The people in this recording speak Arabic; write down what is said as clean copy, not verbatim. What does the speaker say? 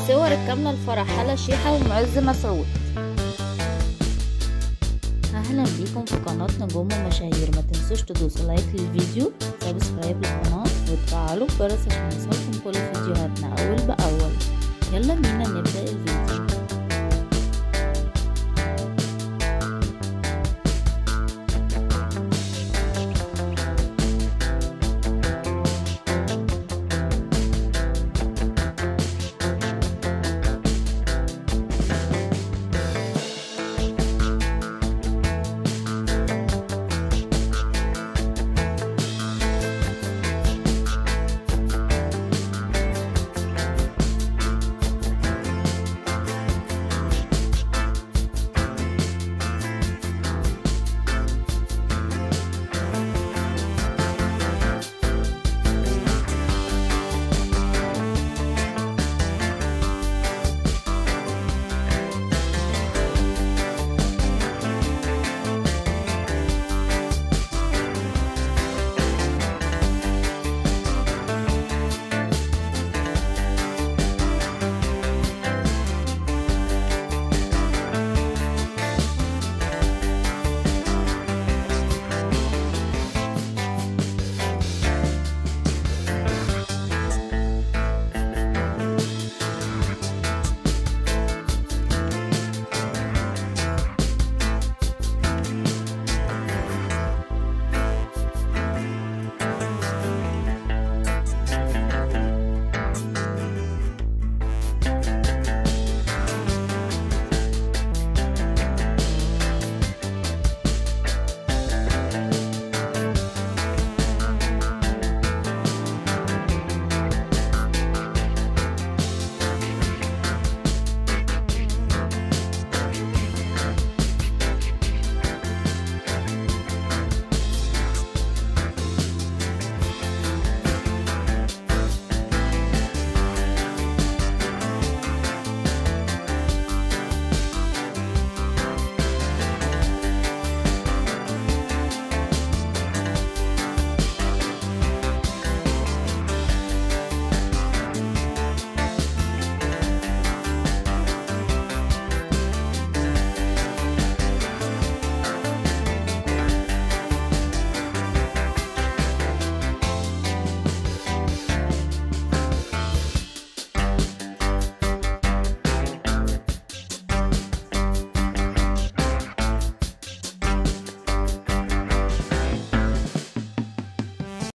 الصور الكاملة لفرح حلا شيحة ومعز مسعود. اهلا بيكم في قناة نجوم المشاهير، ما تنسوش تدوسوا لايك للفيديو، سبسكرايب للقناة وتفعلوا الجرس عشان يوصلكم كل فيديوهاتنا اول باول. يلا بينا نبدأ الفيديو.